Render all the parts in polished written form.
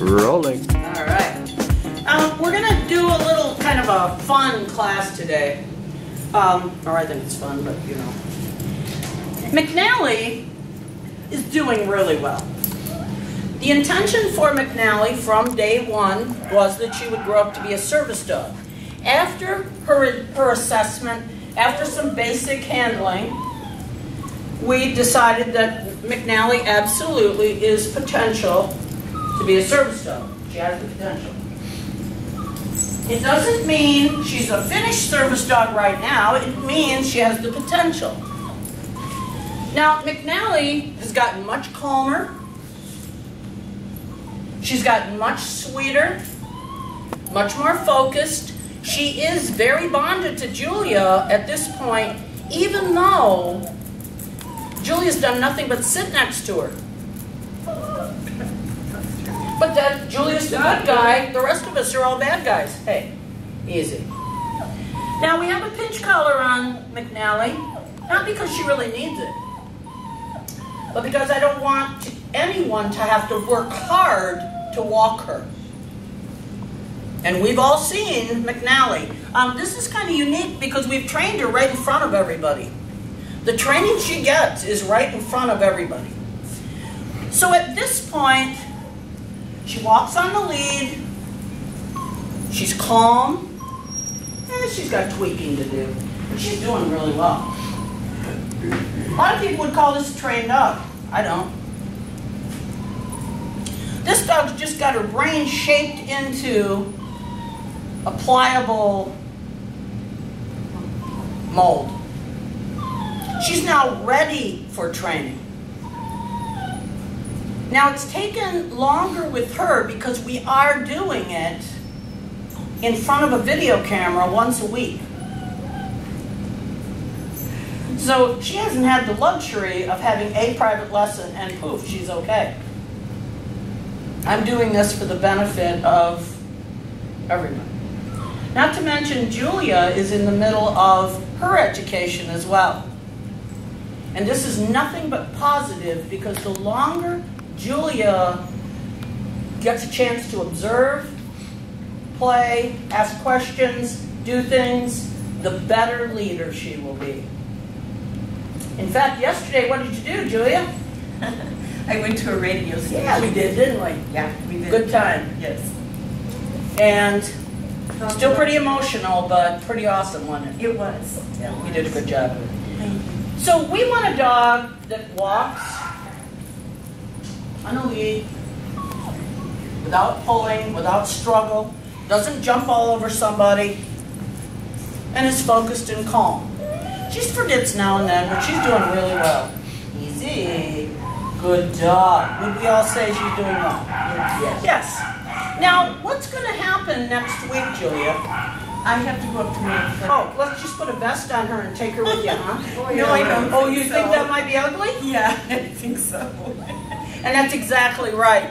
Rolling. All right. We're gonna do a little kind of a fun class today. Or I think it's fun, but you know. McNally is doing really well. The intention for McNally from day one was that she would grow up to be a service dog. After her assessment, after some basic handling, we decided that McNally absolutely is potential to be a service dog. She has the potential. It doesn't mean she's a finished service dog right now. It means she has the potential. Now, McNally has gotten much calmer. She's gotten much sweeter, much more focused. She is very bonded to Julia at this point, even though Julia's done nothing but sit next to her. But that Julia's the good guy, the rest of us are all bad guys. Hey, easy. Now we have a pinch collar on McNally, not because she really needs it, but because I don't want anyone to have to work hard to walk her. And we've all seen McNally. This is kind of unique because we've trained her right in front of everybody. The training she gets is right in front of everybody. So at this point, she walks on the lead, she's calm, and she's got tweaking to do, but she's doing really well. A lot of people would call this trained up. I don't. This dog's just got her brain shaped into a pliable mold. She's now ready for training. Now, it's taken longer with her because we are doing it in front of a video camera once a week. So she hasn't had the luxury of having a private lesson and poof, she's okay. I'm doing this for the benefit of everyone. Not to mention, Julia is in the middle of her education as well. And this is nothing but positive because the longer Julia gets a chance to observe, play, ask questions, do things, the better leader she will be. In fact, yesterday, what did you do, Julia? I went to a radio station. Yeah, we did, didn't we? Yeah, we did. Good time. Yes. And still pretty emotional, but pretty awesome, wasn't it? It was. Yeah, we did a good job. Thank you. So we want a dog that walks on a lead, without pulling, without struggle, doesn't jump all over somebody, and is focused and calm. She forgets now and then, but she's doing really well. Easy. Good dog. Would we all say she's doing well? Yes. Yes. Now, what's going to happen next week, Julia? I have to go up to Mayo. Oh, let's just put a vest on her and take her with you, huh? Oh, yeah. No, I don't. Oh, you think that might be ugly? Yeah, I think so. And that's exactly right.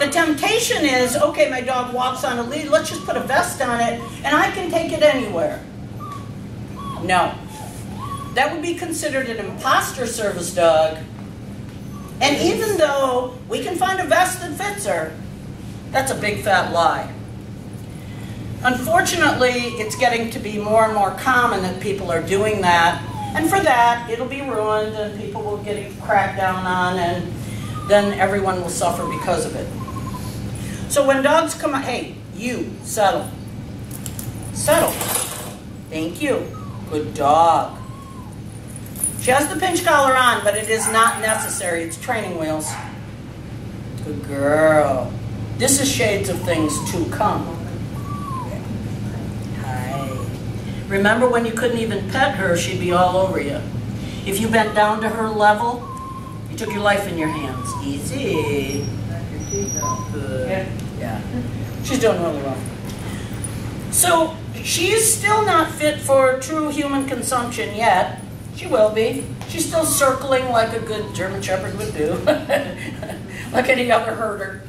The temptation is, okay, my dog walks on a lead, let's just put a vest on it, and I can take it anywhere. No. That would be considered an imposter service dog. And even though we can find a vest that fits her, that's a big fat lie. Unfortunately, it's getting to be more and more common that people are doing that. And for that, it'll be ruined, and people will get cracked down on, and then everyone will suffer because of it. So when dogs come out, hey, you, settle. Settle. Thank you. Good dog. She has the pinch collar on, but it is not necessary. It's training wheels. Good girl. This is shades of things to come. Hi. Remember when you couldn't even pet her, she'd be all over you. If you bent down to her level, you took your life in your hands. Easy. Good. Yeah. She's doing really well. So she is still not fit for true human consumption yet. She will be. She's still circling like a good German Shepherd would do, like any other herder.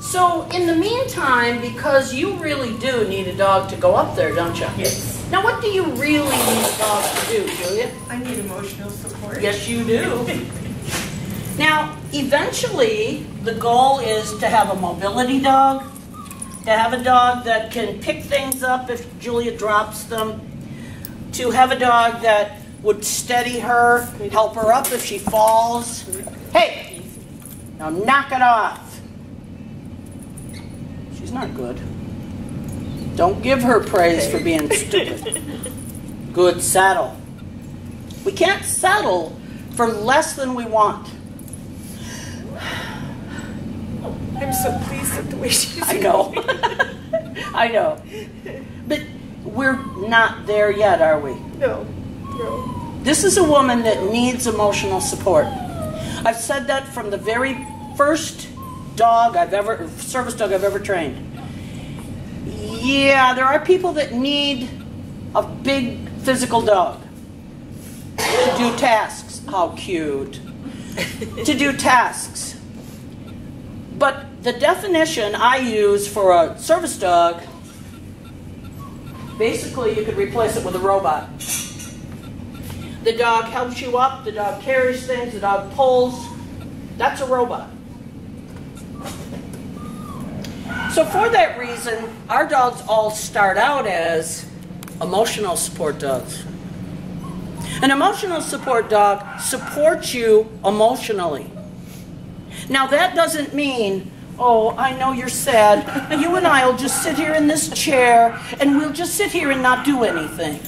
So in the meantime, because you really do need a dog to go up there, don't you? Yes. Now, what do you really need dogs to do, Julia? I need emotional support. Yes, you do. Now, eventually, the goal is to have a mobility dog, to have a dog that can pick things up if Julia drops them, to have a dog that would steady her, help her up if she falls. Hey, now knock it off. She's not good. Don't give her praise for being stupid. Good saddle. We can't settle for less than we want. I'm so pleased with the way she's going. I know. I know. But we're not there yet, are we? No. No. This is a woman that needs emotional support. I've said that from the very first service dog I've ever trained. Yeah, there are people that need a big physical dog to do tasks. How cute. To do tasks. But the definition I use for a service dog, basically you could replace it with a robot. The dog helps you up, the dog carries things, the dog pulls. That's a robot. So for that reason, our dogs all start out as emotional support dogs. An emotional support dog supports you emotionally. Now that doesn't mean, oh, I know you're sad, you and I will just sit here in this chair and we'll just sit here and not do anything.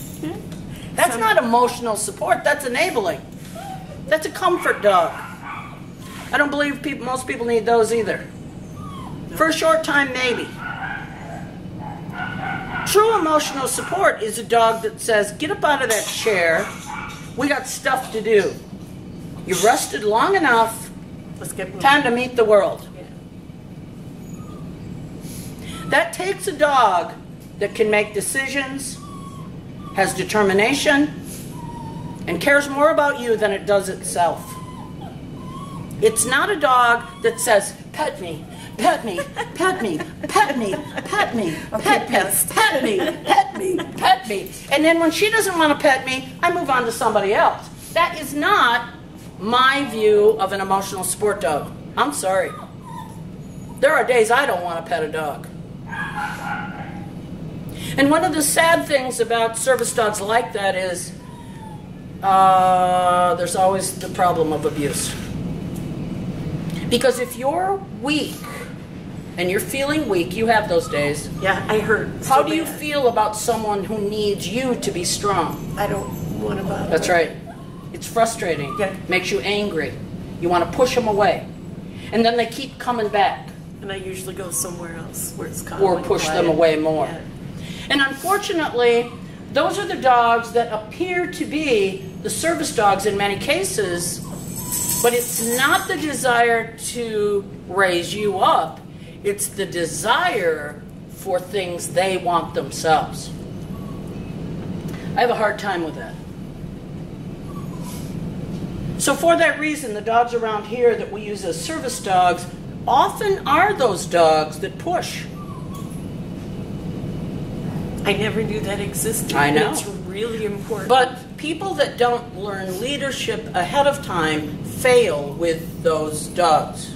That's not emotional support, that's enabling. That's a comfort dog. I don't believe most people need those either. For a short time, maybe. True emotional support is a dog that says, get up out of that chair. We got stuff to do. You rested long enough. Let's get moving. Time to meet the world. Yeah. That takes a dog that can make decisions, has determination, and cares more about you than it does itself. It's not a dog that says, pet me. Pet me, pet me, pet me, pet me, pet me, pet me, pet me, pet me. And then when she doesn't want to pet me, I move on to somebody else. That is not my view of an emotional support dog. I'm sorry. There are days I don't want to pet a dog. And one of the sad things about service dogs like that is there's always the problem of abuse. Because if you're weak, and you're feeling weak, you have those days. Yeah, I hurt. How do you feel about someone who needs you to be strong? I don't want to bother. That's right. It's frustrating. Yeah. Makes you angry. You want to push them away. And then they keep coming back. And I usually go somewhere else where it's calm. Or push them away more. Yeah. And unfortunately, those are the dogs that appear to be the service dogs in many cases. But it's not the desire to raise you up. It's the desire for things they want themselves. I have a hard time with that. So for that reason, the dogs around here that we use as service dogs often are those dogs that push. I never knew that existed. I know. It's really important. But people that don't learn leadership ahead of time fail with those dogs.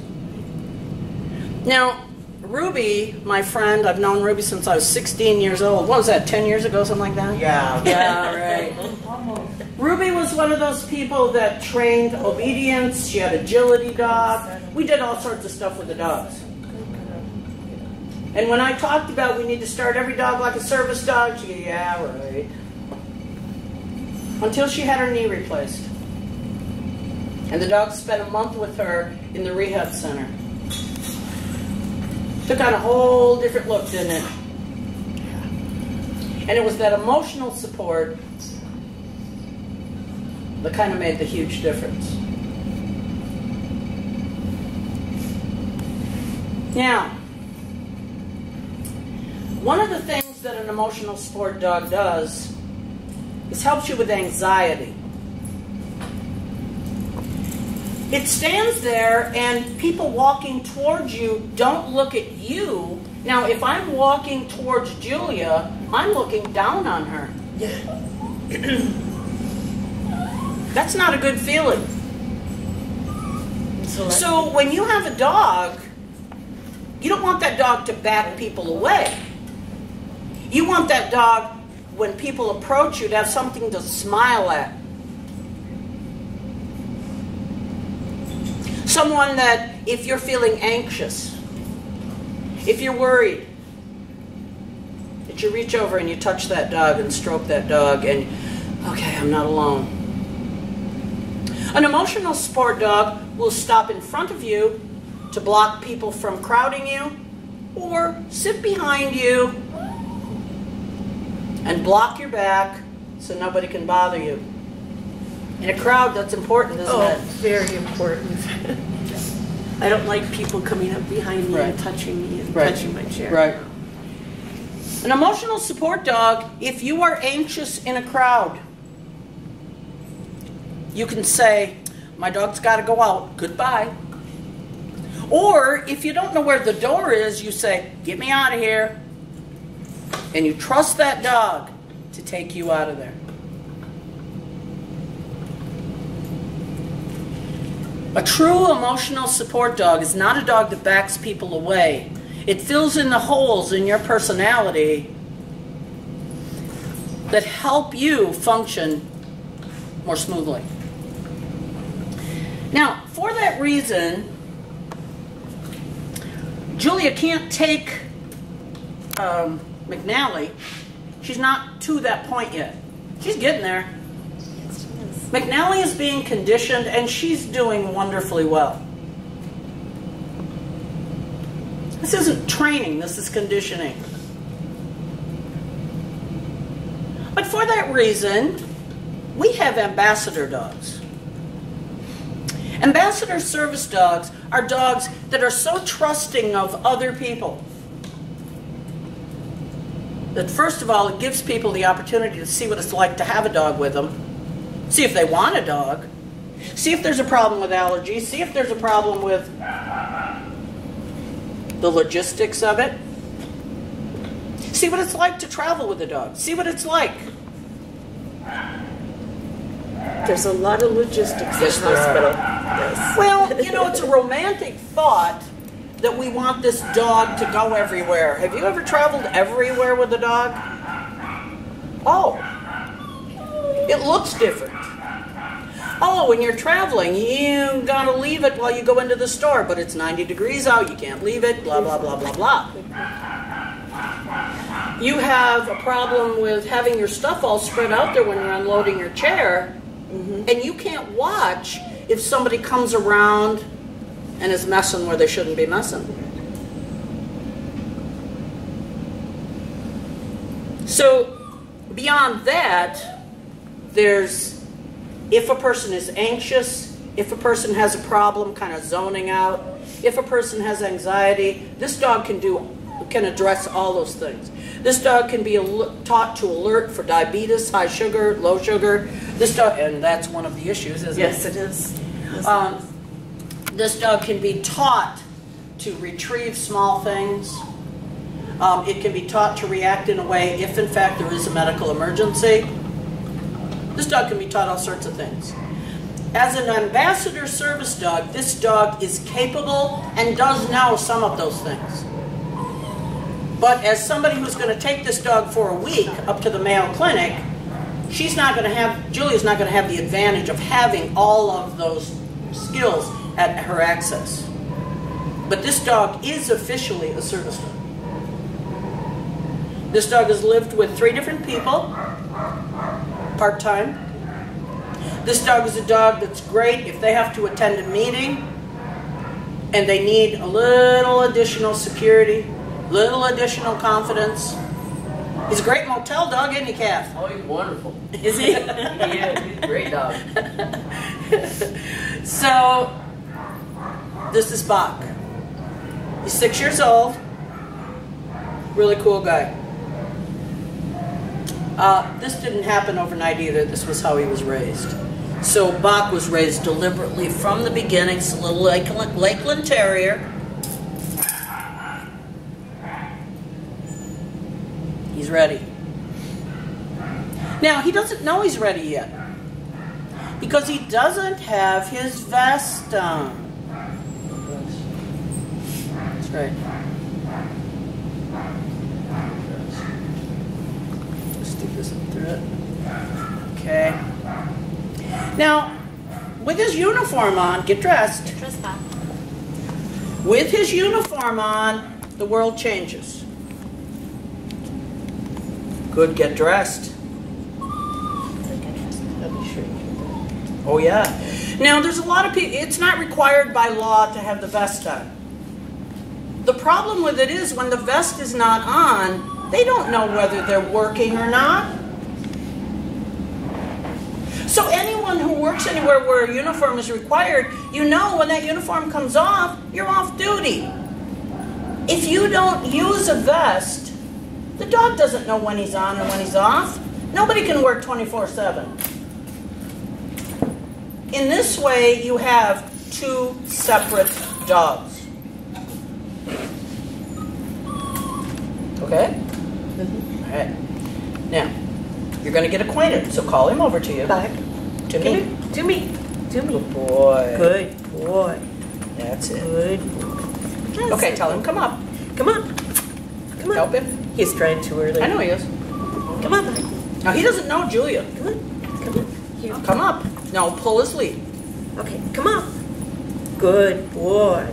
Now, Ruby, my friend, I've known Ruby since I was 16 years old. What was that, 10 years ago, something like that? Yeah. Yeah, right. Almost. Ruby was one of those people that trained obedience. She had agility dogs. We did all sorts of stuff with the dogs. And when I talked about we need to start every dog like a service dog, she goes, yeah, right. Until she had her knee replaced. And the dog spent a month with her in the rehab center. Took on a whole different look, didn't it? And it was that emotional support that kind of made the huge difference. Now, one of the things that an emotional support dog does is helps you with anxiety. It stands there and people walking towards you don't look at you. Now, if I'm walking towards Julia, I'm looking down on her. That's not a good feeling. So when you have a dog, you don't want that dog to back people away. You want that dog, when people approach you, to have something to smile at. Someone that, if you're feeling anxious, if you're worried, that you reach over and you touch that dog and stroke that dog and, okay, I'm not alone. An emotional support dog will stop in front of you to block people from crowding you, or sit behind you and block your back so nobody can bother you. In a crowd, that's important, isn't it? Very important. I don't like people coming up behind me and touching me and touching my chair. An emotional support dog, if you are anxious in a crowd, you can say, my dog's got to go out, goodbye. Or if you don't know where the door is, you say, get me out of here. And you trust that dog to take you out of there. A true emotional support dog is not a dog that backs people away. It fills in the holes in your personality that help you function more smoothly. Now, for that reason, Julia can't take McNally. She's not to that point yet. She's getting there. McNally is being conditioned, and she's doing wonderfully well. This isn't training, this is conditioning. But for that reason, we have ambassador dogs. Ambassador service dogs are dogs that are so trusting of other people that, first of all, it gives people the opportunity to see what it's like to have a dog with them. See if they want a dog. See if there's a problem with allergies. See if there's a problem with the logistics of it. See what it's like to travel with a dog. See what it's like. There's a lot of logistics in the hospital. Yes. Well, you know, it's a romantic thought that we want this dog to go everywhere. Have you ever traveled everywhere with a dog? Oh. It looks different. Oh, when you're traveling, you gotta leave it while you go into the store, but it's 90 degrees out, you can't leave it, blah, blah, blah, blah, blah. You have a problem with having your stuff all spread out there when you're unloading your chair, and you can't watch if somebody comes around and is messing where they shouldn't be messing. So, beyond that, there's, if a person is anxious, if a person has a problem kind of zoning out, if a person has anxiety, this dog can address all those things. This dog can be taught to alert for diabetes, high sugar, low sugar. This dog, and that's one of the issues, isn't it? Yes, it is. Yes, it is. This dog can be taught to retrieve small things. It can be taught to react in a way if, in fact, there is a medical emergency. This dog can be taught all sorts of things. As an ambassador service dog, this dog is capable and does know some of those things. But as somebody who's going to take this dog for a week up to the Mayo Clinic, she's not going to have, Julia's not going to have the advantage of having all of those skills at her access. But this dog is officially a service dog. This dog has lived with 3 different people, part-time. This dog is a dog that's great if they have to attend a meeting and they need a little additional security, little additional confidence. He's a great motel dog, isn't he, Kath? Oh, he's wonderful. Is he? Yeah, he's a great dog. So, this is Bach. He's 6 years old. Really cool guy. This didn't happen overnight either. This was how he was raised. So Bach was raised deliberately from the beginning. It's a little Lakeland Terrier. He's ready. Now, he doesn't know he's ready yet because he doesn't have his vest on. That's right. Just stick this up through it. Okay. Now, with his uniform on, get dressed. Get dressed, Bob. With his uniform on, the world changes. Good, get dressed. Oh yeah. Now there's a lot of people, it's not required by law to have the vest on. The problem with it is when the vest is not on, they don't know whether they're working or not. So anyone who works anywhere where a uniform is required, you know when that uniform comes off, you're off duty. If you don't use a vest, the dog doesn't know when he's on and when he's off. Nobody can work 24/7. In this way, you have two separate dogs. Okay? Mm-hmm. All right. Now, you're going to get acquainted, so call him over to you. Bye. To me. Good boy. Good boy. That's it. Good boy. Yes. Okay, tell him, come up. Come on. Come on. Help him. He's trying too early. I know he is. Come on. Now, he doesn't know Julia. Come on. Come on. Here. Come up. No, pull his lead. Okay, come on. Good boy.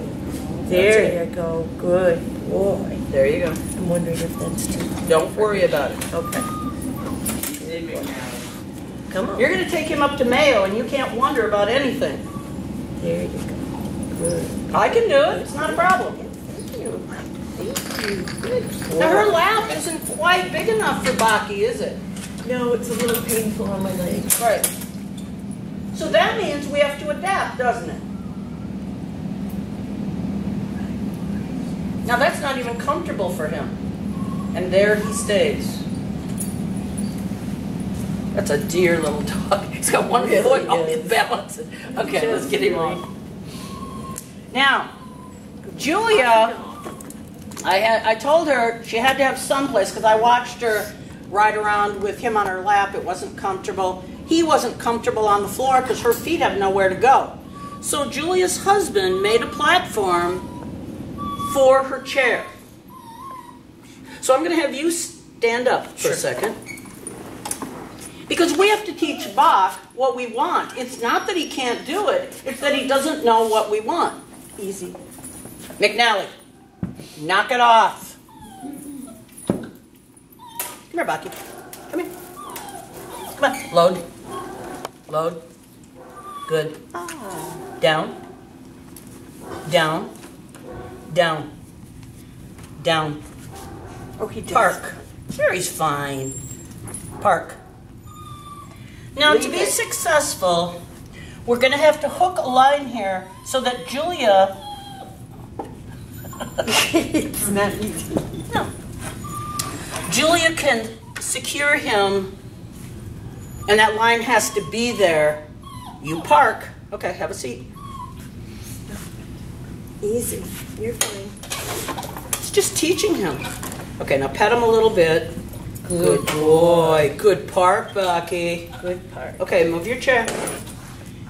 There you go. Good boy. There you go. I'm wondering if that's too hard. Don't worry about it. Okay. Come on. You're going to take him up to Mayo, and you can't wonder about anything. There you go. Good. I can do it. It's not a problem. Thank you. Thank you. Good boy. Now, her lap isn't quite big enough for Baki, is it? No, it's a little painful on my leg. Right. So that means we have to adapt, doesn't it? Now that's not even comfortable for him. And there he stays. That's a dear little dog. He's got one foot on his balance. Okay, let's get him on. Now, Julia, I told her she had to have someplace because I watched her ride around with him on her lap. It wasn't comfortable. He wasn't comfortable on the floor because her feet have nowhere to go. So Julia's husband made a platform for her chair. So I'm going to have you stand up for a second. Because we have to teach Bach what we want. It's not that he can't do it, it's that he doesn't know what we want. Easy. McNally, knock it off. Come here, Baki. Come here. Come on. Load. Load. Good. Oh. Down. Down. Down. Down. Oh, he does. Park. Sure, he's fine. Park. Now, to be successful, we're going to have to hook a line here so that Julia... It's not easy. No. Julia can secure him, and that line has to be there. You park. Okay, have a seat. Easy. You're fine. It's just teaching him. Okay, now pet him a little bit. Good boy. Good park, Bucky. Good park. Okay, move your chair.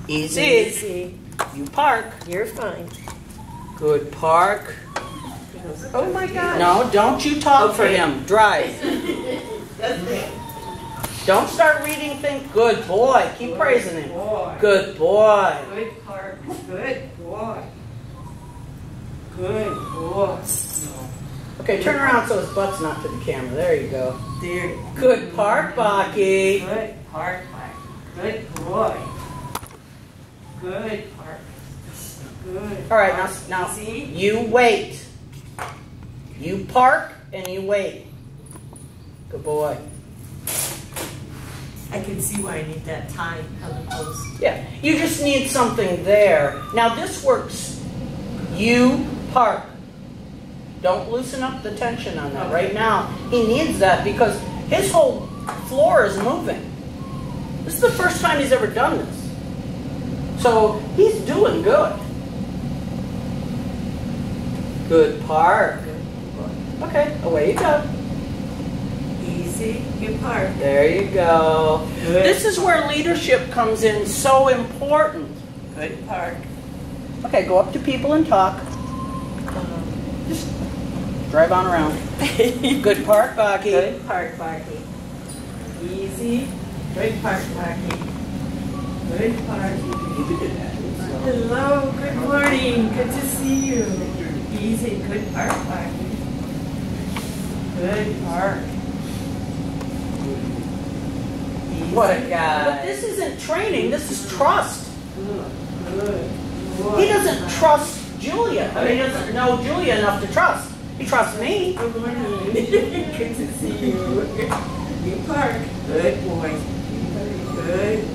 Easy. Easy. You park. You're fine. Good park. Oh my God. No, don't you talk for him. Drive. That's it. Don't start reading things. Good boy. Keep praising him. Good boy. Good park. Good boy. Good boy. No. Okay, turn around so his butt's not to the camera. There you go. There. Good park, Baki. Good park, Baki. Good boy. Good park. Good. All right, now see? You wait. You park and you wait. Good boy. I can see why I need that time. Yeah, you just need something there. Now this works. You park. Don't loosen up the tension on that. Right now, he needs that because his whole floor is moving. This is the first time he's ever done this. So he's doing good. Good park. Okay, away you go. Easy. Good part. There you go. Good. This is where leadership comes in, so important. Good part. Okay, go up to people and talk. Just drive on around. Good part, Bach. Good part, Bach. Easy. Good part, Bach. Good part. You can do that. Hello, good morning. Good to see you. Easy. Good part, Bach. Good part. What a guy. But this isn't training, this is trust. Good. He doesn't trust Julia. I mean, he doesn't know Julia enough to trust. He trusts me. Good morning. Good to see you. Good part. Good boy. Good boy.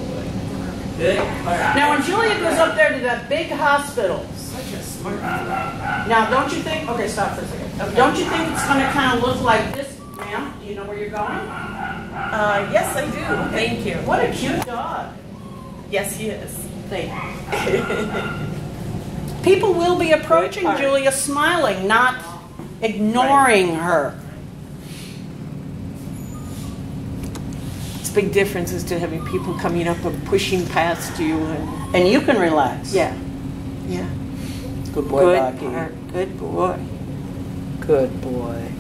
Good part. Now, when Julia goes up there to that big hospital, such a smart guy. Now, don't you think? Okay, stop for a second. Okay. Don't you think it's going to kind of look like this, ma'am? Do you know where you're going? Yes, I do. Okay. Thank you. What a cute dog. Yes, he is. Thank you. People will be approaching Julia smiling, not ignoring her. It's a big difference as to having people coming up and pushing past you. And you can relax. Yeah. Yeah. Good boy, Baki. Good boy. Good boy.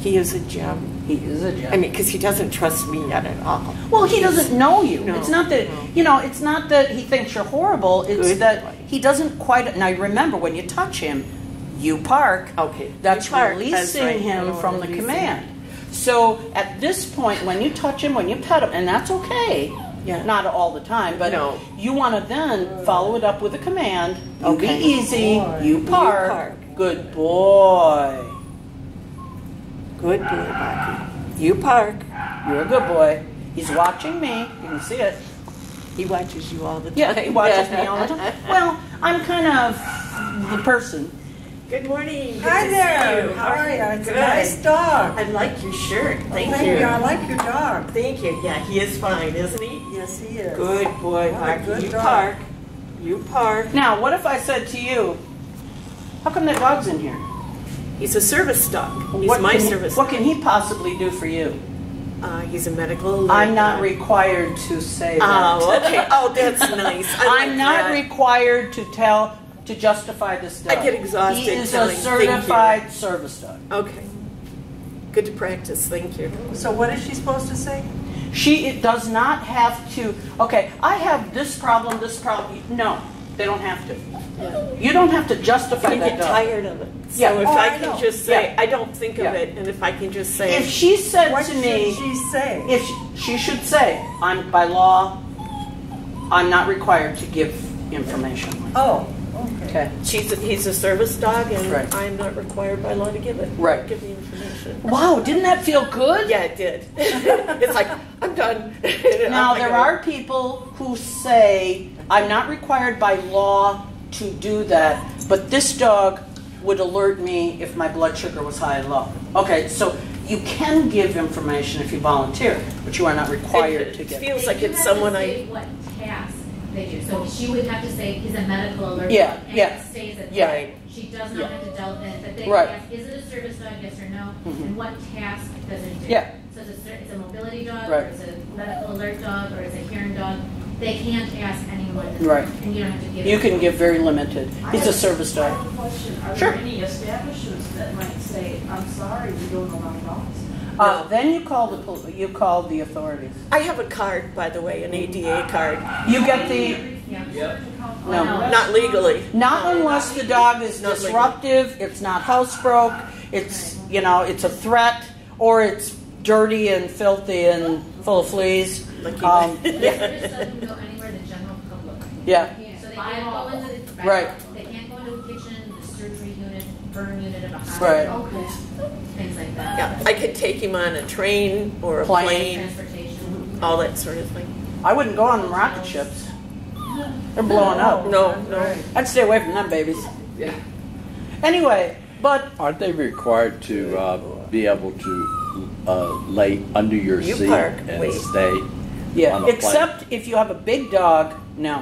He is a gem. He is a gem. I mean, because he doesn't trust me yet at all. Well, he doesn't know you. No, it's not that, you know, it's not that he thinks you're horrible. It's that he doesn't quite. Now, remember, when you touch him, you park. Okay. That's releasing him from the command. So, at this point, when you touch him, when you pet him, and that's okay. Yeah. Not all the time, but you want to then follow it up with a command. Okay. Be easy. You park. Good boy. Good boy, Baki. You park. You're a good boy. He's watching me. You can see it. He watches you all the time. Yeah, he watches me all the time. Well, I'm kind of the person. Good morning. Good to see you. How are you? It's a nice dog. I like your shirt. Thank you. I like your dog. Thank you. Yeah, he is fine, isn't he? Yes, he is. Good boy, Baki. You park. You park. Now, what if I said to you, how come that dog's in here? He's a service dog. He's my service dog. What can he possibly do for you? He's a medical... I'm not required to say that. Oh, okay. Oh, that's nice. I'm not required to tell, to justify this dog. I get exhausted. He is a certified service dog. Okay. Good to practice. Thank you. So what is she supposed to say? She does not have to... Okay, I have this problem, this problem. No, they don't have to. Yeah. You don't have to justify that. I get tired of it. So if I can just say, I don't think of it, and if I can just say, if she said to me, she say? If she should say, I'm by law, I'm not required to give information. Oh, okay. He's a service dog, and I'm not required by law to give it. Right. Give the information. Wow, didn't that feel good? Yeah, it did. It's like I'm done. Now there are people who say I'm not required by law to do that, but this dog would alert me if my blood sugar was high and low. Okay, so you can give information if you volunteer, but you are not required to give. It feels like it's someone what task they do. So she would have to say, is a medical alert? Yeah, yeah. It stays at that. She does not have to deal with it. But they ask, is it a service dog, yes or no? And what task does it do? Yeah. So it's a mobility dog, or it's a medical alert dog, or it's a hearing dog. They can't ask anyone. And you don't have to give. You can give very limited. It's a service dog. I have a question. Are there any establishments that might say, "I'm sorry, we don't allow dogs"? Then you call the authorities. I have a card, by the way, an ADA card. You get the. Yep. No, not legally. Not unless the dog is disruptive. It's not housebroke. It's it's a threat, or it's dirty and filthy and full of fleas. It doesn't go anywhere the general public. Yeah. So they can't go into the They can't go into the kitchen, the surgery unit, burn unit, and behind. Right. Okay. Things like that. Yeah. I could take him on a train or a plane. Transportation. All that sort of thing. I wouldn't go on rocket ships. They're blowing up. No. I'd stay away from them babies. Yeah. Anyway, but aren't they required to be able to? Lay under your seat and stay. Yeah, except if you have a big dog. No.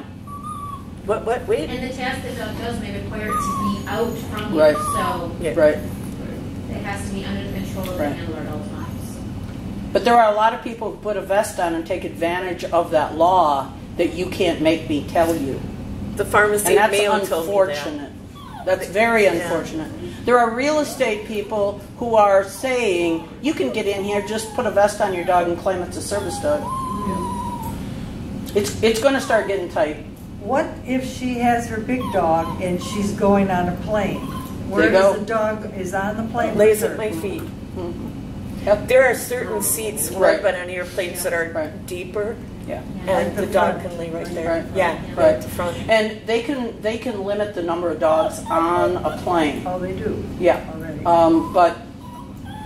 What? Wait. And the task the dog does may require it to be out from you. So it has to be under the control of the handler at all times. But there are a lot of people who put a vest on and take advantage of that law that you can't make me tell you. The pharmacy and Mayo unfortunate. Told me that. That's very unfortunate. Yeah. There are real estate people who are saying, you can get in here, just put a vest on your dog and claim it's a service dog. Yeah. It's going to start getting tight. What if she has her big dog and she's going on a plane? Where does the dog is on the plane? Lays at my feet. Mm-hmm. Yep. There are certain seats right on airplanes that are deeper. Yeah. And the dog can lay right there. Right. Yeah. Right at the front. And they can limit the number of dogs on a plane. Oh, they do. Yeah. Already. But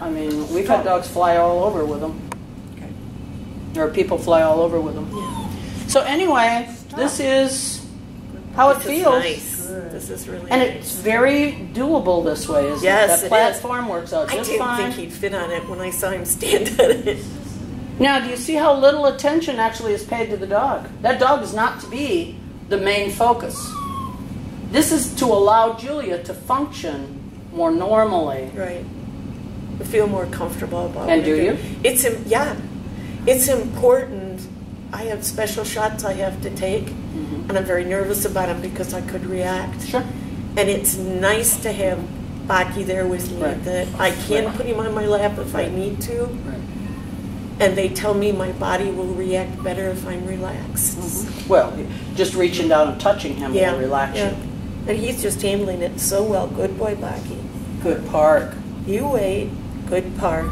I mean, we've had dogs fly all over with them. Okay. Or people fly all over with them. Yeah. So anyway, this is how it feels. Nice. This is really and nice. It's very doable this way, isn't it? That platform works out just fine. I didn't think he'd fit on it when I saw him stand on it. Now, do you see how little attention actually is paid to the dog? That dog is not to be the main focus. This is to allow Julia to function more normally. Right. To feel more comfortable about it. And do you? It's important. I have special shots I have to take, and I'm very nervous about them because I could react. Sure. And it's nice to have Baki there with me. That I can put him on my lap if I need to. Right. And they tell me my body will react better if I'm relaxed. Well, just reaching down and touching him will relax you. And he's just handling it so well. Good boy, Baki. Good park. You wait. Good park.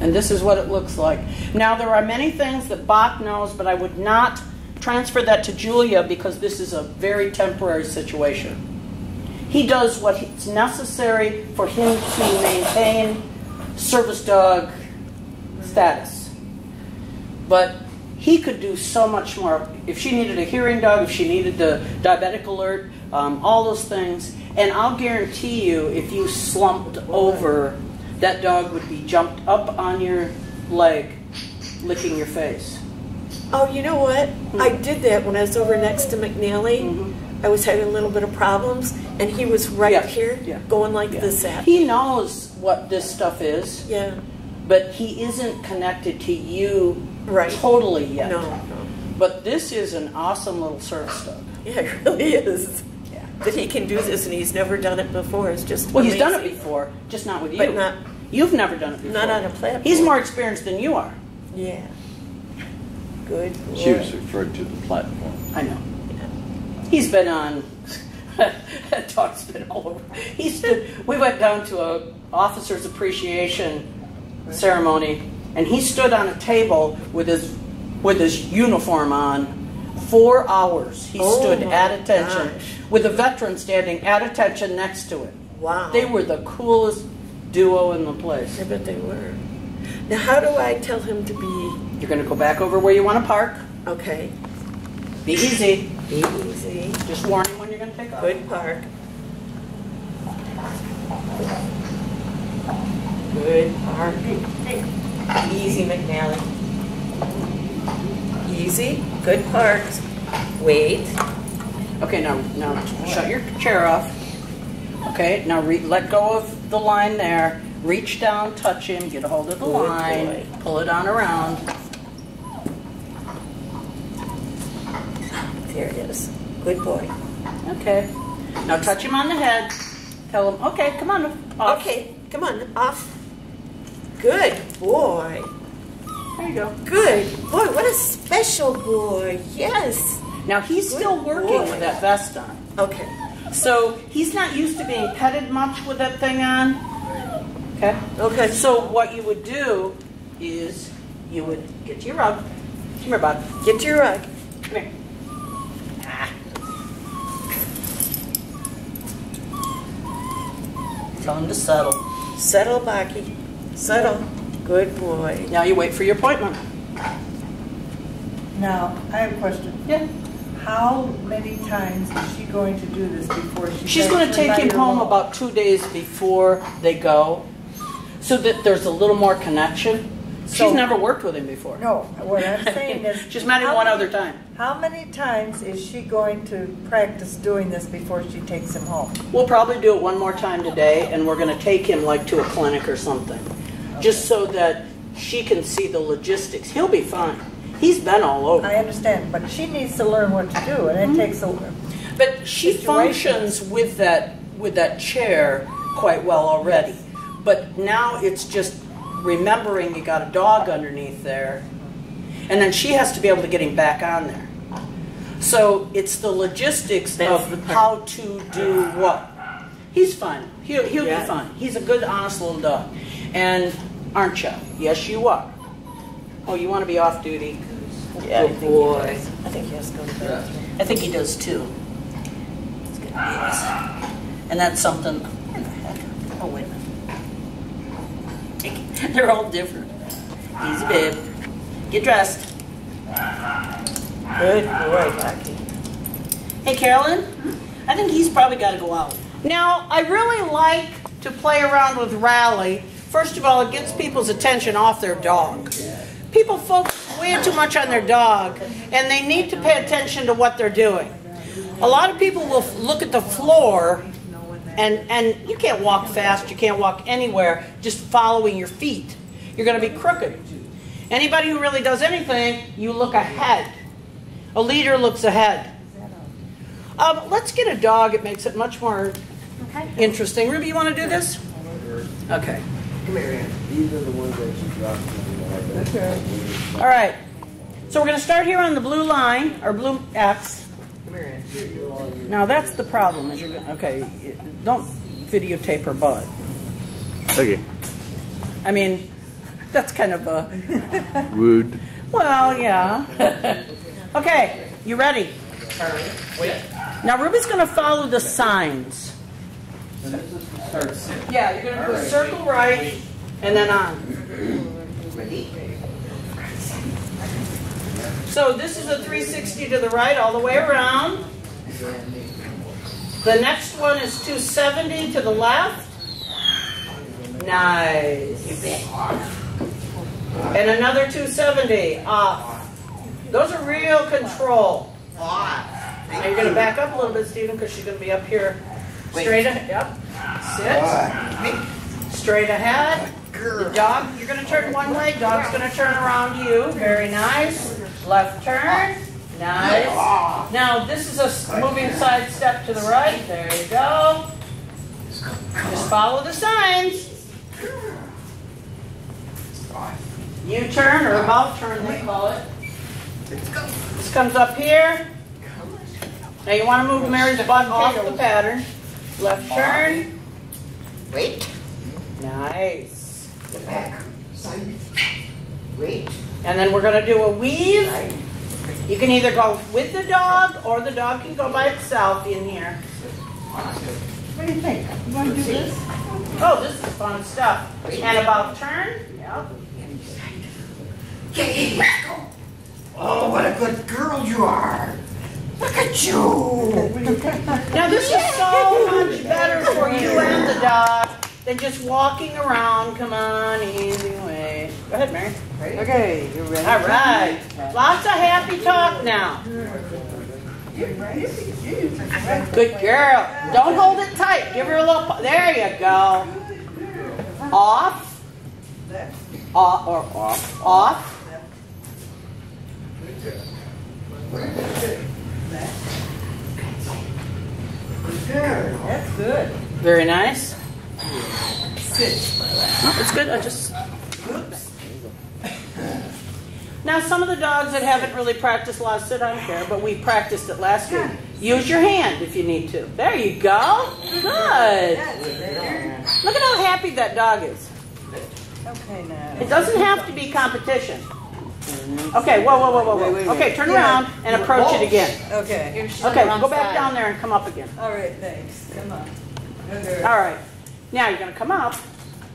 And this is what it looks like. Now, there are many things that Bach knows, but I would not transfer that to Julia because this is a very temporary situation. He does what's necessary for him to maintain service dog status. But he could do so much more. If she needed a hearing dog, if she needed the diabetic alert, all those things. And I'll guarantee you, if you slumped over, that dog would be jumped up on your leg, licking your face. Oh, you know what? I did that when I was over next to McNally. I was having a little bit of problems, and he was right here going like this at me. He knows what this stuff is, but he isn't connected to you totally yet. No. But this is an awesome little service dog. Yeah, it really is. That he can do this, and he's never done it before. It's just amazing. He's done it before, just not with you. But not you've never done it before. Not on a platform. He's more experienced than you are. Yeah. Good. She was referred to the platform. I know. Yeah. He's been on. That dog's been all over. We went down to a officer's appreciation ceremony, and he stood on a table with his uniform on. 4 hours he stood at attention with a veteran standing at attention next to it. Wow. They were the coolest duo in the place. I bet they were. Now, how do I tell him to be... You're going to go back over where you want to park. Okay. Be easy. Be easy. Just warn him when you're going to pick up. Good park. Good park. Easy, McNally. Easy. Good park. Wait. Okay, now shut your chair off. Okay, now let go of the line there. Reach down, touch him, get a hold of the line, pull it on around. There it is. Good boy. Okay. Now touch him on the head. Tell him, okay, come on, off. Okay, come on, off. Good boy. There you go. Good boy. What a special boy. Yes. Now, he's still working with that vest on. Okay. So, he's not used to being petted much with that thing on. Okay? Okay. So, what you would do is you would get to your rug. Come here, bud. Get to your rug. Come here. Tell him to settle. Settle, Baki. Settle. Good boy. Now, you wait for your appointment. Now, I have a question. Yeah. How many times is she going to do this before she... She's going to take him home about 2 days before they go so that there's a little more connection. So, she's never worked with him before. No, what I'm saying is... she's met him one other time. How many times is she going to practice doing this before she takes him home? We'll probably do it one more time today, and we're going to take him like to a clinic or something, okay, just so that she can see the logistics. He'll be fine. He's been all over. I understand, but she needs to learn what to do, and it takes a... But she functions with that chair quite well already. But now it's just remembering you got a dog underneath there, and then she has to be able to get him back on there. So it's the logistics of how to do what. He's fine. He'll be fine. He's a good, honest little dog. And aren't you? Yes, you are. Oh, you want to be off duty? Yeah, good boy. I think he has to go to the bathroom. I think he does too. It's good to be nice. And that's something. Where the heck? Oh, wait a minute. They're all different. Easy, babe. Get dressed. Good boy, Bucky. Hey, Carolyn, I think he's probably got to go out. Now, I really like to play around with Rally. First of all, it gets people's attention off their dog. People focus way too much on their dog, and they need to pay attention to what they're doing. A lot of people will look at the floor. And you can't walk fast, you can't walk anywhere, just following your feet. You're going to be crooked. Anybody who really does anything, you look ahead. A leader looks ahead. Let's get a dog, it makes it much more interesting. Ruby, you want to do this? Okay. Come here, Ann. These are the ones that you dropped. Okay. All right. So we're going to start here on the blue line, or blue X. Now that's the problem. Is you're okay. Don't videotape her butt. Okay. I mean, that's kind of a rude. Well, yeah. Okay, you ready? Wait. Now Ruby's gonna follow the signs. Yeah, you're gonna do a circle right and then on. Ready? So this is a 360 to the right all the way around. The next one is 270 to the left. Nice. And another 270 off. Those are real control. And you're going to back up a little bit, Stephen, because she's going to be up here straight ahead. Yep. Sit. Straight ahead. The dog, you're going to turn one way. Dog's going to turn around you. Very nice. Left turn. Nice. Now this is a moving side step to the right. There you go. Just follow the signs. U-turn or mouth turn, they call it. This comes up here. Now you want to move Mary's butt off the pattern. Left turn. Wait. Nice. Wait. And then we're going to do a weave. You can either go with the dog, or the dog can go by itself in here. What do you think? You want to do this? Oh, this is fun stuff. And about turn. Yep. Oh, what a good girl you are. Look at you. Now, this is so much better for you and the dog than just walking around. Come on, easy way. Go ahead, Mary. Okay, you're ready. All right. Lots of happy talk now. Good girl. Don't hold it tight. Give her a little... There you go. Off. Off or off. Off. That's good. Very nice. Oh, it's good. I just... Oops. Now, some of the dogs that haven't really practiced a lot of sit-on care, but we practiced it last week. Use your hand if you need to. There you go. Good. Look at how happy that dog is. Okay, now. It doesn't have to be competition. Okay, whoa, whoa, whoa, whoa, whoa. Okay, turn around and approach it again. Okay. Okay, go back down there and come up again. All right, thanks. Come up. All right. Now you're going to come up.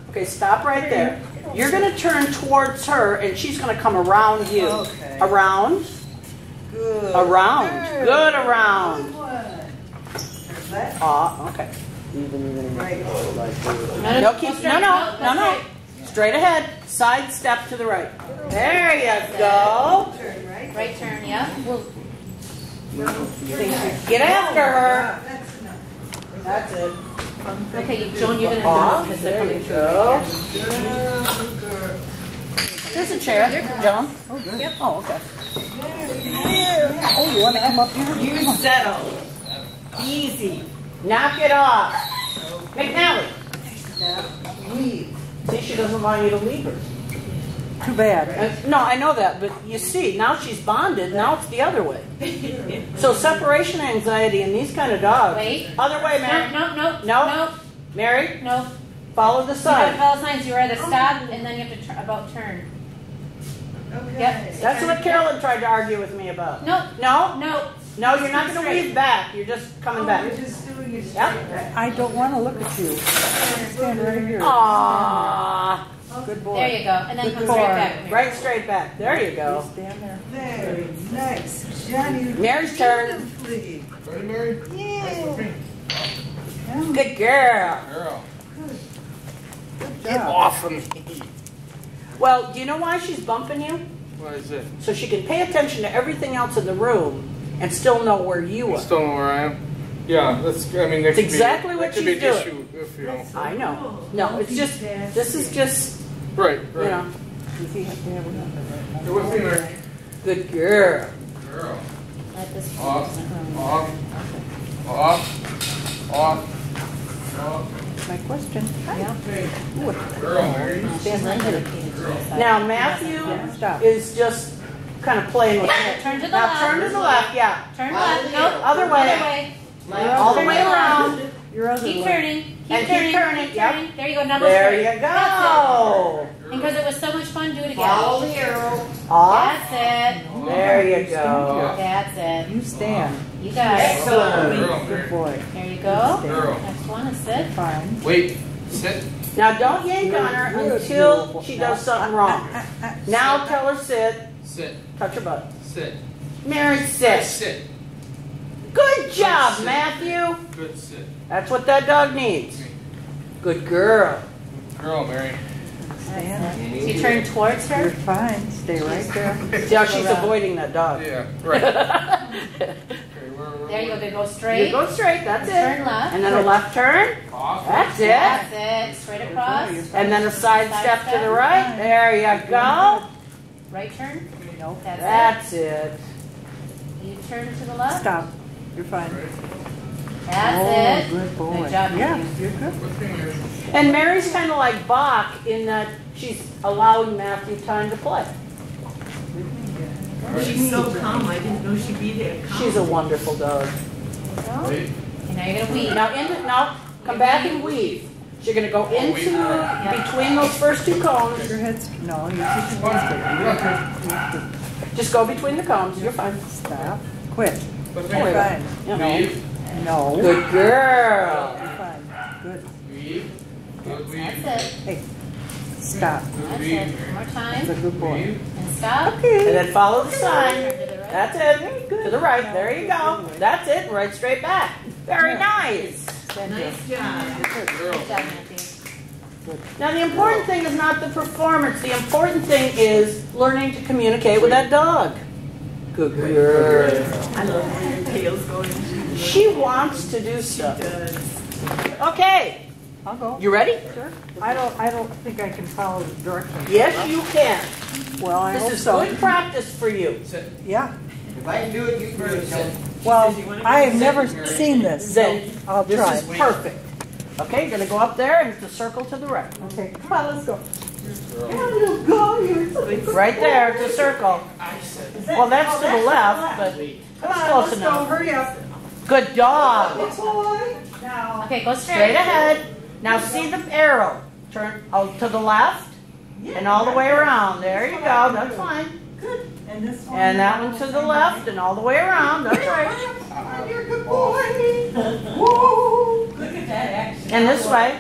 Okay, stop right there. You're going to turn towards her, and she's going to come around you. Okay. Around. Good. Around. Good around. Oh, okay. Right. No, keep, no, no, no, no. Straight ahead. Side step to the right. There you go. Right turn, yeah. Get after her. That's it. Okay, Joan, you're going to have to move. There you go. There's a chair, Joan. Oh, okay. Oh, you want to come up here? You settle. Easy. Knock it off. McNally. Leave. See, she doesn't want you to leave her. Too bad. No, I know that, but you see, now she's bonded, now it's the other way. So separation anxiety in these kind of dogs. Wait. Other way, Mary. No. Mary? No. Follow the sign. You gotta follow signs. You're at a stop, and then you have to turn. Okay. Yep. That's what Carolyn tried to argue with me about. No, you're not going to weave back. You're just coming back. You're just doing your straight. I don't want to look at you. Stand right here. Aww. Good boy. There you go. And then come straight back. Right straight back. There you go. Stand there. Very nice. Johnny. Mary's turn. Ready, Mary? Yeah. Good girl. Good. Get off of me. Well, do you know why she's bumping you? Why is it? So she can pay attention to everything else in the room and still know where you are. Still know where I am? Yeah, that's, I mean, that's exactly what she's doing. That could be an issue if you don't. I know. No, it's just, this is just, right, you know. Good girl. Girl. Off. My question. Yeah. Now Matthew is just kind of playing with it. Turn to the left. Turn to the left. Yeah. Turn left. No. Other way. All the way around. Keep turning. Keep turning. Yep. There you go. Now there you go. And because it was so much fun, do it again. Follow the arrow. That's it. There you go. That's it. You stand. You got it. Excellent. Good boy. There you go. Next one is sit. Fine. Wait. Sit. Now don't yank on her until she does something wrong. Now tell her sit. Sit. Touch her butt. Sit. Mary, sit. Sit. Good job, sit. Matthew. Good sit. That's what that dog needs. Good girl. Good girl, Mary. Stand. You turn towards her? You're fine. Stay right there. See how she's avoiding that dog. Yeah, right. There you go. They go straight. You go straight. That's it. Turn left. And then a left turn. Off. That's it. That's it. Straight across. And then a side step to the right. There you go. Right turn. Nope. That's it. You turn to the left. Stop. You're fine. That's it. Good boy. Good job. Yeah, you're good. And Mary's kind of like Bach in that she's allowing Matthew time to play. She's so calm. I didn't know she'd be there. Calm. She's a wonderful dog. Now you're gonna weave. Now come back and weave. You're going to go into between those first two cones. Your head's just go between the cones. You're fine. Stop. Quit. You're fine. No. Good girl. You're fine. Good. That's it. Hey. Stop. That's it. One more time. That's a good boy. And stop. Okay. And then follow the sign. That's it. To the right. There you go. That's it. Right straight back. Very nice. Nice job. Good job, Matthew. Now the important thing is not the performance. The important thing is learning to communicate with that dog. Good girl. I love where your tail's going. She wants to do stuff. She does. Okay. I'll go. You ready? Sure. I don't think I can follow the directions. Yes, you can. Well, I hope so. This is good practice for you. Yeah. If I can do it, you can do it. Well, I have never seen this, so I'll try. This is perfect. Okay, you're going to go up there and the circle to the right. Okay, come on, let's go. Right there, it's a circle. Well, that's to the left, but that's close enough. Hurry up. Good dog. Okay, go straight ahead. Now see the arrow. Turn out to the left and all the way around. There you go. That's fine. Good. And that one to the left and all the way around. That's right. You're a good boy. Woo! Look at that action. And this way.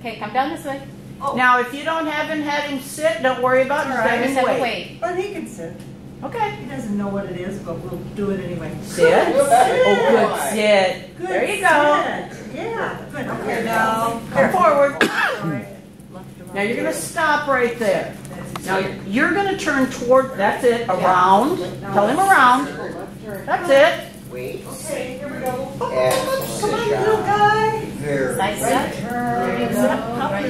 Okay, come down this way. Oh. Now, if you don't haven't had him sit, don't worry about him. Wait. But he can sit. Okay. He doesn't know what it is, but we'll do it anyway. Sit. Oh, good sit. Good there you go. Sit. Yeah. Good. Okay, now come forward. Now you're going to stop right there. Now you're going to turn toward, that's it, around. Tell him around. That's it. Wait. Okay, here we go. Come on, little guy. Nice step. Hurry up.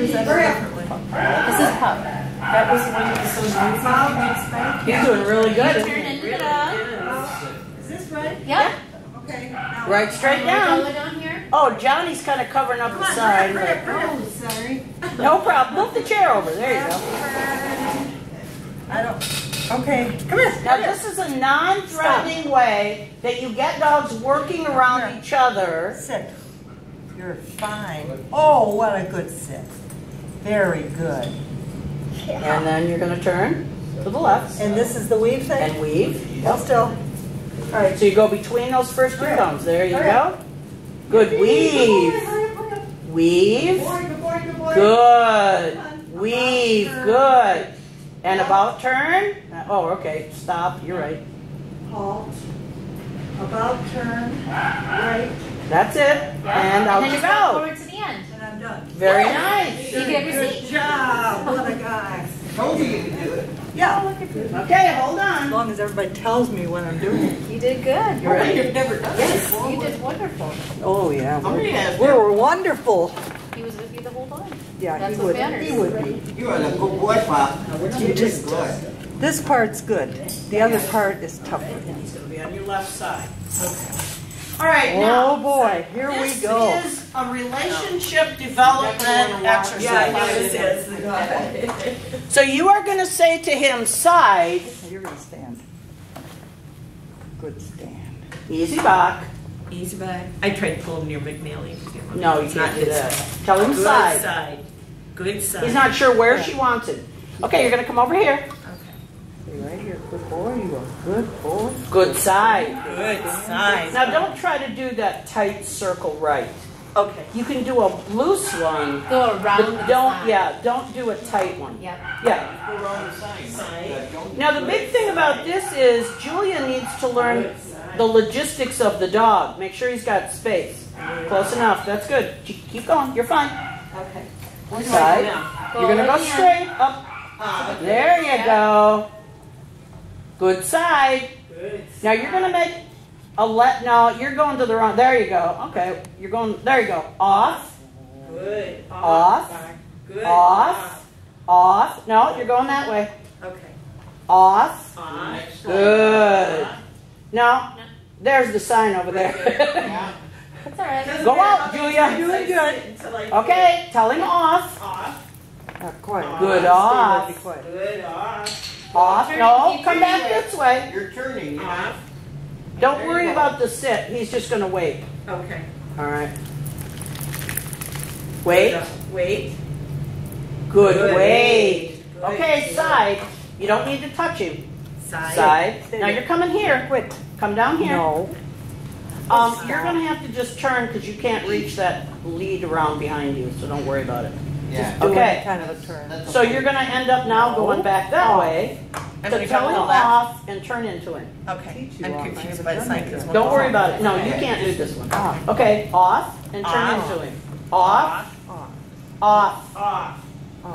This is Pup. That was the one that was so easy. He's doing really good. Turn it up. Is this right? Yep. Okay. Right straight down. Oh, Johnny's kind of covering up the side. Oh, sorry. No problem. Move the chair over. There you go. I don't. Okay. Come here. Now, this is a non-threatening way that you get dogs working around each other. Sit. You're fine. Oh, what a good sit. Very good. Yeah. And then you're going to turn to the left. And this is the weave thing? And weave. Well, still. All right. So you go between those first two cones. There you go. Good weave. Weave. Good. Weave. Good. And about turn. Oh, okay. Stop. You're right. Halt. About turn. Right. That's it. And out you go. Forward to the end. And I'm done. Very nice. Good job. What a guy. Told you to do it. Yeah. Okay, hold on. As long as everybody tells me when I'm doing it. You did good. You're right. You've never done it. You did wonderful. Oh, yeah. We were wonderful. He was with you the whole time. Yeah, that's what matters. He would be. You are the good boy, Pop. You just, this part's good. The other part is tougher. He's going to be on your left side. Okay. All right, now, oh boy, here we go. This is a relationship development exercise. Yeah, it is. So you are going to say to him, side. You're going to stand. Good stand. Easy back. Easy back. I tried to pull him near McNally. No, you can't do that. Tell him side. Good side. Good side. He's not sure where she wants it. Okay, you're going to come over here. Right here, good boy, you are good boy. Good side. Good side. Now don't try to do that tight circle right. Okay. You can do a loose one. Go around the side. Yeah, don't do a tight one. Yep. Yeah. Go around the side. Now the big thing about this is Julia needs to learn the logistics of the dog. Make sure he's got space. Close enough. That's good. Keep going. You're fine. Okay. Side. You're going to go straight up. There you go. Good side. Good side. Now you're going to make a no, you're going to the wrong, there you go. Okay, you're going, there you go. Off. Good. Off. Off. Good. Off. Off. No, you're going that way. Okay. Off. On. Good. Now, there's the sign over there. That's all right. Go out, Julia. You're doing good. Okay, tell him off. Off. Not quite. Good off. Good off. Off. No, come back this way. You're turning. Off. Don't worry about the sit. He's just going to wait. Okay. All right. Wait. Wait. Good wait. Okay, side. You don't need to touch him. Side. Now you're coming here. Quick. Come down here. No. You're going to have to just turn because you can't reach that lead around behind you, so don't worry about it. Yeah. Okay. Kind of a turn. So you're going to end up now going back that way. So tell him off and turn into him. Okay. I'm confused by the sign. Don't worry about it. No, you can't do this one. Okay. Off and turn into him. Off. Off. Off.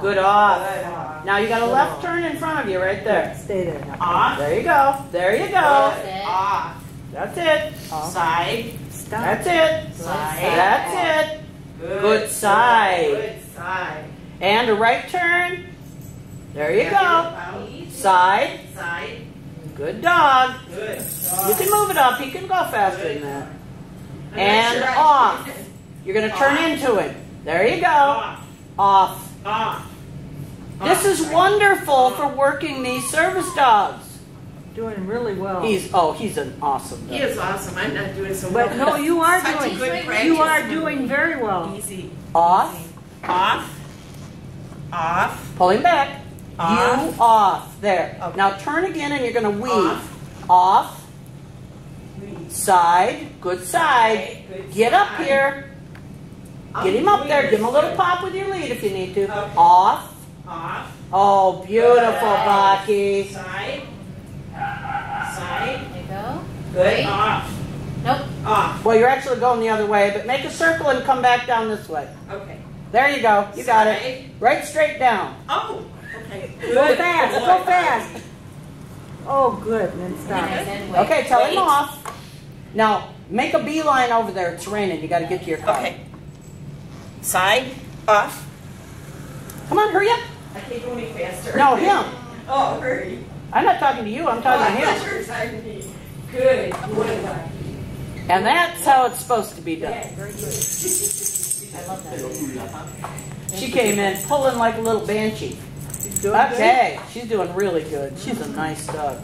Good off. Now you got a left turn in front of you right there. Stay there. Off. There you go. There you go. Off. That's it. Side. That's it. Side. That's it. Good side. Side. And a right turn. There you go. Side. Side. Good dog. Good dog. You can move it up. You can go faster than that. And off. You're going to turn into it. There you go. Off. Off. This is wonderful for working these service dogs. Doing really well. He's an awesome dog. He is awesome. I'm not doing so well. But no, you are doing good. You are doing very well. Easy. Off. Off. Off. Pulling back. Off. You off. There. Okay. Now turn again and you're going to weave. Off. Off. Weave. Side. Good side. Okay. Good Get side. Up here. Get him up there. Give him a little pop with your lead if you need to. Okay. Off. Off. Oh, beautiful, Baki. Side. Side. There you go. Good. Wait. Off. Nope. Off. Well, you're actually going the other way, but make a circle and come back down this way. Okay. There you go. You got it. Right straight down. Oh, okay. Go fast. Go fast. Oh, good. Then stop. Okay, tell him off. Now, make a beeline over there. It's raining. You got to get to your car. Okay. Side, off. Come on, hurry up. I can't go any faster. No, him. Oh, hurry. I'm not talking to you. I'm talking to him. Sure excited me. Good. And that's how it's supposed to be done. Yeah, very good. I love that. She came in pulling like a little banshee. Okay, she's doing really good. She's a nice dog.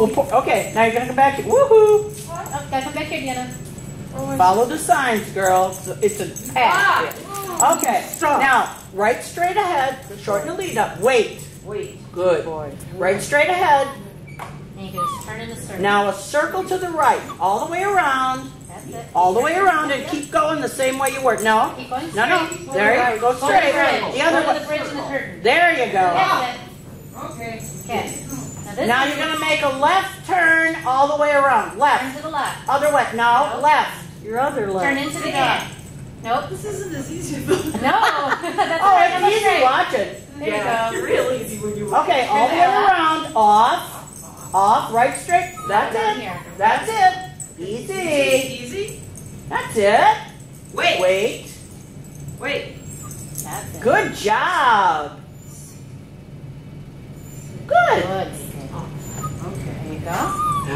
Okay, now you're gonna come back here. Woohoo! Gotta come back here, Deanna. Follow the signs, girl. It's a path. Okay, now right straight ahead. Shorten the lead up. Wait. Wait. Good boy. Right straight ahead. And you can just turn in a circle. Now a circle to the right, all the way around. All the way around and keep going the same way you were. No, no, no. There you go. Go straight. The other way. There you go. Okay. Now you're going to make a left turn all the way around. Left. Turn to the left. Other way. No, left. Your other left. Turn into the gap. Nope. This isn't as easy as that. No. Oh, it's easy. Watch it. There you go. Real easy when you watch it. Okay, all the way around. Off. Off. Right straight. That's it. That's it. Easy. Easy. That's it. Wait. Wait. Wait. That's it. Good job. Good. Okay. There you go.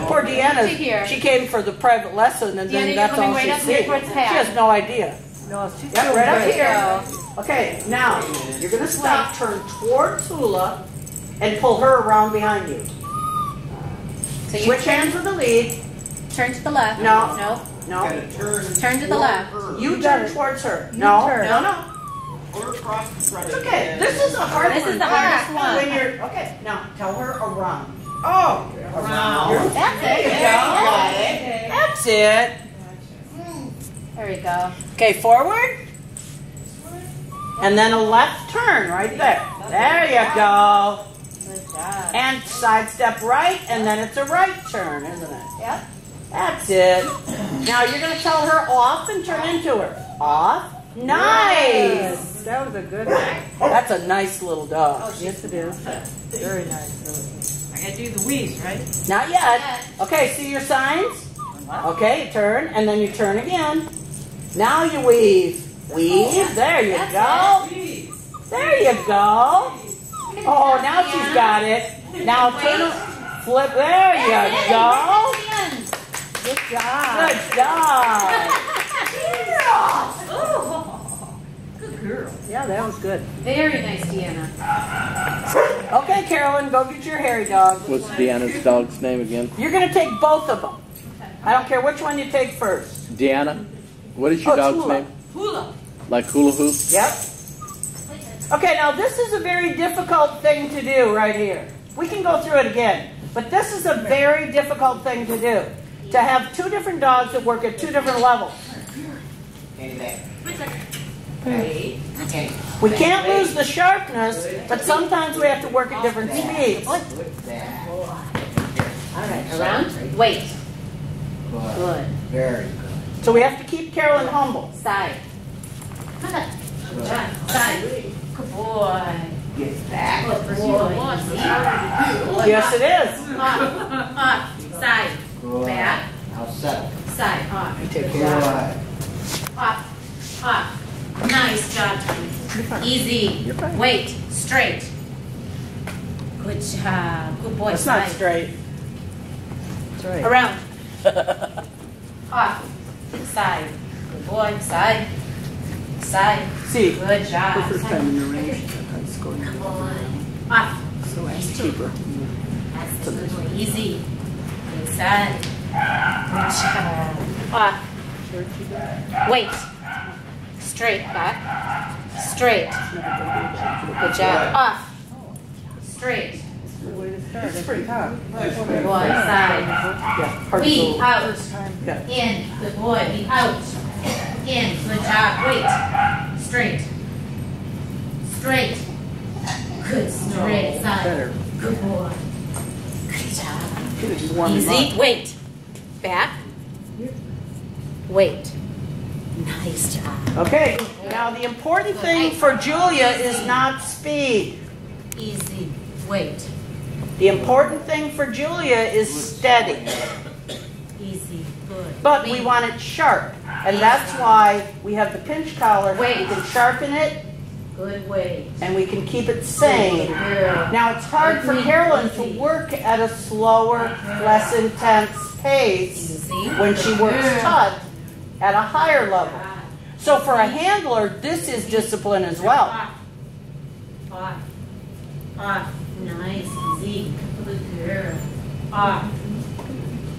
Poor Deanna. She came for the private lesson and then that's all she sees. She has no idea. No, she's right up here. Okay, now you're going to stop, turn towards Hula, and pull her around behind you. Switch hands with the lead. Turn to the left. No. No. No. Turn to the left. You turn towards her. No. No, no. Or across the front. It's okay. This is a hard one. This is the hardest one. When you're, okay. Now, tell her around. Oh. Around. That's it. There you go. That's it. There you go. Okay, forward. And then a left turn right there. There you go. Good job. And side step right, and then it's a right turn, isn't it? Yep. That's it. Now you're going to tell her off and turn into her. Off. Nice. That was a good one. That's a nice little dog. Oh, yes, it is. Very nice. I got to do the wheeze, right? Not yet. Okay, see your signs? Okay, turn, and then you turn again. Now you weave. Weave. There you go. There you go. Oh, now she's got it. Now turn, flip. There you go. Good job. Good job. Oh, good girl. Yeah, that was good. Very nice, Deanna. Okay, Carolyn, go get your hairy dog. What's Deanna's dog's name again? You're going to take both of them. I don't care which one you take first. Deanna, what is your dog's Hula. Name? Hula. Like hula hoop? Yep. Okay, now this is a very difficult thing to do right here. We can go through it again, but this is a very difficult thing to do. To have two different dogs that work at two different levels. We can't lose the sharpness, but sometimes we have to work at different speeds. All right, around. Wait. Good. Very good. So we have to keep Carolyn humble. Side. Side. Good boy. Get back. Good boy. Yes, it is. Side. Back. Now settle. Side. Off. You take care. Off. Off. Nice job, Tony. Easy. Wait. Straight. Good job. Good boy. That's not straight. That's right. Around. Off. Side. Good boy. Side. Side. See. Good job. The first time in the range, I'm scoring. Come on. Off. So I keep her. That's good boy. Easy. Side. Off. Wait. Straight. Back. Straight. Good job. Off. Straight. That's pretty tough. Good boy. Side. Be out. In. Good boy. Be out. In. Good job. Wait. Straight. Straight. Good. Straight. Side. Good boy. Good job. Easy. Wait. Back. Wait. Nice job. Okay, now the important thing for Julia is not speed. Easy, wait. The important thing for Julia is steady. Easy, good. But we want it sharp. And that's why we have the pinch collar. Wait. We can sharpen it. Good way. And we can keep it sane. Yeah. Now, it's hard for Carolyn to work at a slower, less intense pace when she works taught at a higher level. So for a handler, this is discipline as well. Off. Off. Nice. Zeke. Good girl. Off.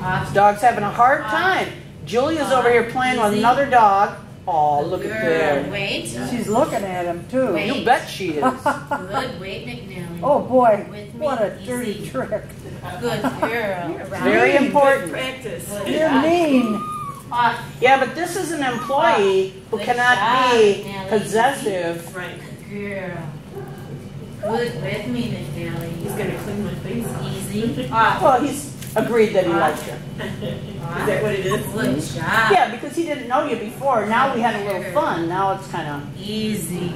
Off. Dog's having a hard time. Julia's over here playing with another dog. Oh, look at that. Wait. She's looking at him, too. Wait. You bet she is. Good. Wait, McNally. Oh, boy. What a dirty trick. Good girl. Very important. Practice. You're mean. Yeah, but this is an employee who cannot be possessive. Right. Girl. Good with me, McNally. He's going to clean my face off. Easy. Well, he's agreed that he likes you. Is that what it is? Good job. Yeah, because he didn't know you before. Now we had a little fun. Now it's kind of easy.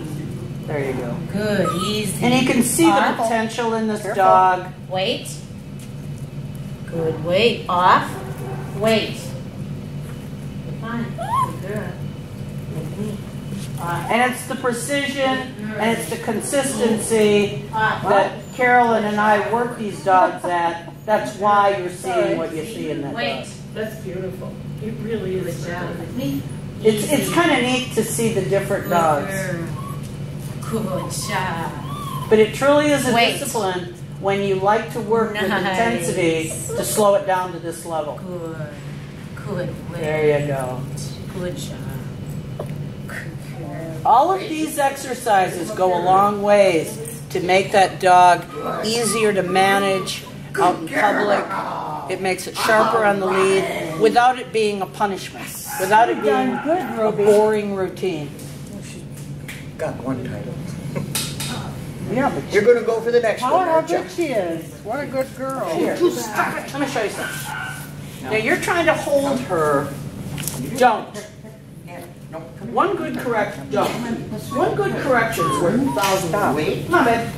There you go. Good, easy. And you can see the potential in this dog. Wait. Good. Wait. Off. Wait. Fine. Good. And it's the precision and it's the consistency that Carolyn and I work these dogs at. That's why you're seeing what you see in that dog. That's beautiful. It really is. It's kind of neat to see the different dogs. Good job. But it truly is a discipline when you like to work with intensity to slow it down to this level. Good. Good. There you go. Good job. All of these exercises go a long ways to make that dog easier to manage out in public. It makes it sharper on the lead without it being a punishment, without it being a boring routine. Got one title. Yeah, but you're going to go for the next one. How good she is. What a good girl. Here, let me show you something. Now, you're trying to hold her. Don't. One good correction. One good correction is worth $1,000. Wait. Come on, babe.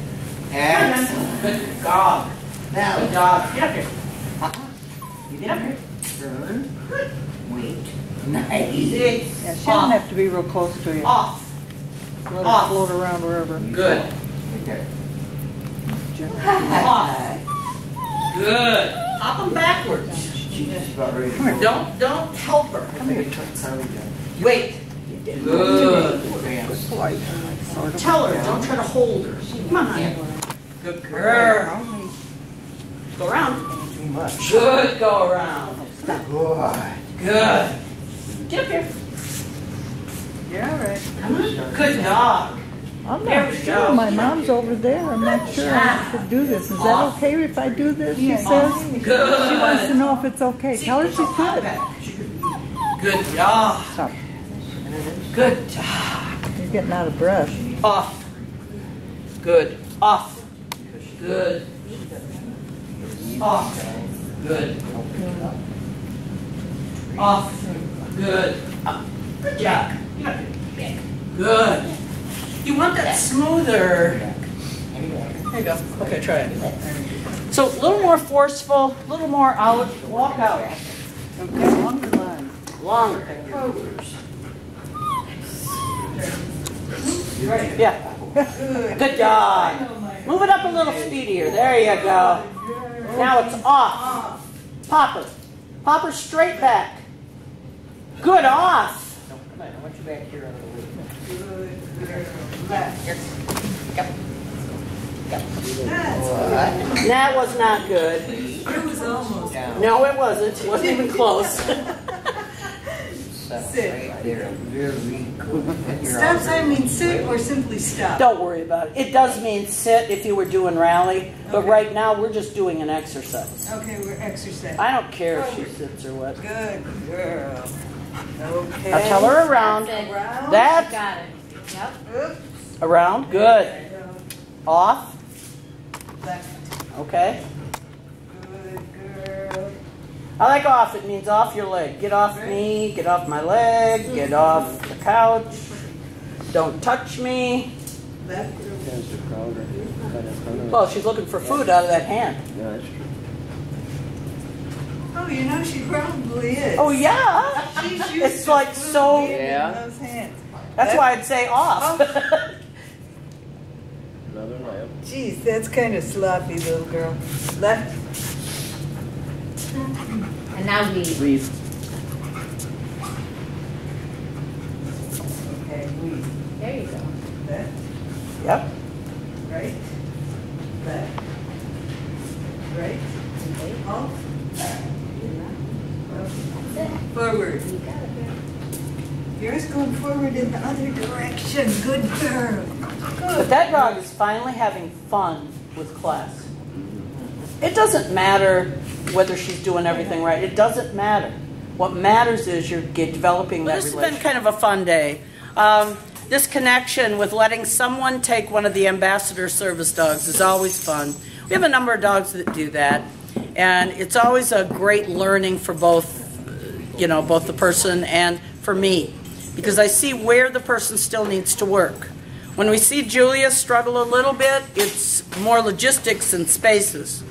Excellent. Good dog. Now, good dog. Get up here. Get up here. Turn. Good. Wait. Nice. Yeah, she doesn't have to be real close to you. Off. Let her float around wherever. Good. Right there. Off. Good. Hop them backwards. She's about ready to go. Don't help her. Come here. Wait. Good. Tell her. Don't try to hold her. Come on. Good girl. Go around. Too much. Good. Go around. Good. Get up here. You're all right. Come on. Good dog. I'm not sure. My mom's over there. I'm not sure I should do this. Is that okay if I do this? She says. Good. She wants to know if it's okay. Tell her she's good. Good dog. Stop. Good dog. You're getting out of breath. Off. Good. Off. Good. Off. Good. Off. Good. Up. Good job. Good. You want that smoother. There you go. Okay, try it. So a little more forceful, a little more out. Walk out. Okay, longer line. Longer. Right. Yeah. Good dog. Move it up a little speedier. There you go. Now it's off. Popper. Popper straight back. Good. Off. Come on. I want you back here on the wheel. Good. Back. That was not good. It was almost. No, it wasn't. It wasn't even close. Sit. Stop sign means sit or simply stop. Don't worry about it. It does mean sit if you were doing rally, but right now we're just doing an exercise. Okay, we're exercising. I don't care if she sits or what. Good girl. Okay. Now tell her around. That. Got it. Yep. Around. Good. Off. Left. Okay. Good girl. I like off, it means off your leg. Get off me, get off my leg, get off the couch. Don't touch me. Well, she's looking for food out of that hand. Yeah, that's true. Oh, you know, she probably is. Oh, yeah. It's like so. Yeah. Those hands. That's why I'd say off. Oh. Another lamp. Jeez, that's kind of sloppy, little girl. Left. And now we leave. Okay, we. There you go. Left. Yep. Right. Left. Right. Okay. Off. Forward. Yours going forward in the other direction. Good girl. Good. But that dog is finally having fun with class. It doesn't matter whether she's doing everything right. It doesn't matter. What matters is you're developing that relationship. This has been kind of a fun day. This connection with letting someone take one of the ambassador service dogs is always fun. We have a number of dogs that do that. And it's always a great learning for both, you know, both the person and for me, because I see where the person still needs to work. When we see Julia struggle a little bit, it's more logistics and spaces.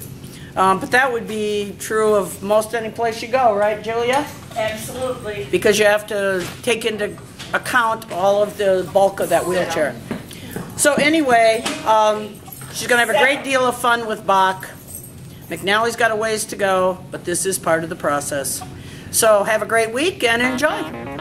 But that would be true of most any place you go, right, Julia? Absolutely. Because you have to take into account all of the bulk of that wheelchair. So anyway, she's going to have a great deal of fun with Bach. McNally's got a ways to go, but this is part of the process. So have a great week and enjoy.